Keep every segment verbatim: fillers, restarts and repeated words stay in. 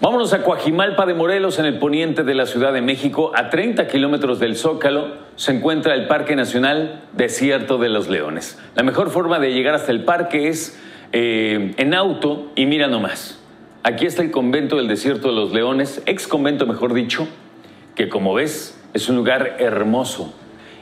Vámonos a Cuajimalpa de Morelos, en el poniente de la Ciudad de México, a treinta kilómetros del Zócalo, se encuentra el Parque Nacional Desierto de los Leones. La mejor forma de llegar hasta el parque es eh, en auto y mira nomás. Aquí está el convento del Desierto de los Leones, ex convento mejor dicho, que como ves es un lugar hermoso.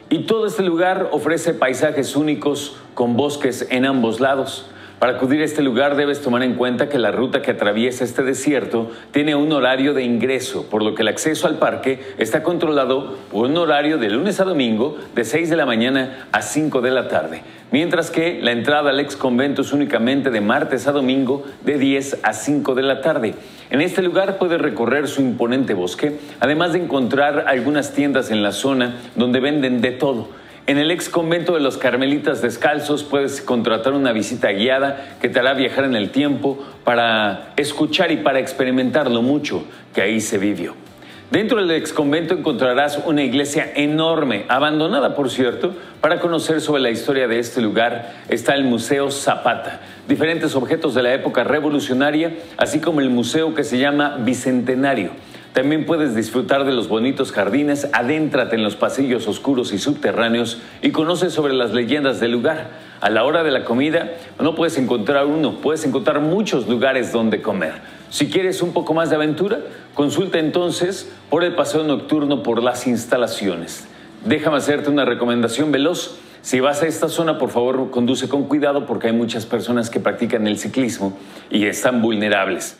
Y todo este lugar ofrece paisajes únicos con bosques en ambos lados. Para acudir a este lugar debes tomar en cuenta que la ruta que atraviesa este desierto tiene un horario de ingreso, por lo que el acceso al parque está controlado por un horario de lunes a domingo de seis de la mañana a cinco de la tarde, mientras que la entrada al ex convento es únicamente de martes a domingo de diez a cinco de la tarde. En este lugar puedes recorrer su imponente bosque, además de encontrar algunas tiendas en la zona donde venden de todo. En el ex convento de los Carmelitas Descalzos puedes contratar una visita guiada que te hará viajar en el tiempo para escuchar y para experimentar lo mucho que ahí se vivió. Dentro del ex convento encontrarás una iglesia enorme, abandonada por cierto. Para conocer sobre la historia de este lugar está el Museo Zapata, diferentes objetos de la época revolucionaria, así como el museo que se llama Bicentenario. También puedes disfrutar de los bonitos jardines, adéntrate en los pasillos oscuros y subterráneos y conoce sobre las leyendas del lugar. A la hora de la comida no puedes encontrar uno, puedes encontrar muchos lugares donde comer. Si quieres un poco más de aventura, consulta entonces por el paseo nocturno por las instalaciones. Déjame hacerte una recomendación veloz. Si vas a esta zona, por favor, conduce con cuidado porque hay muchas personas que practican el ciclismo y están vulnerables.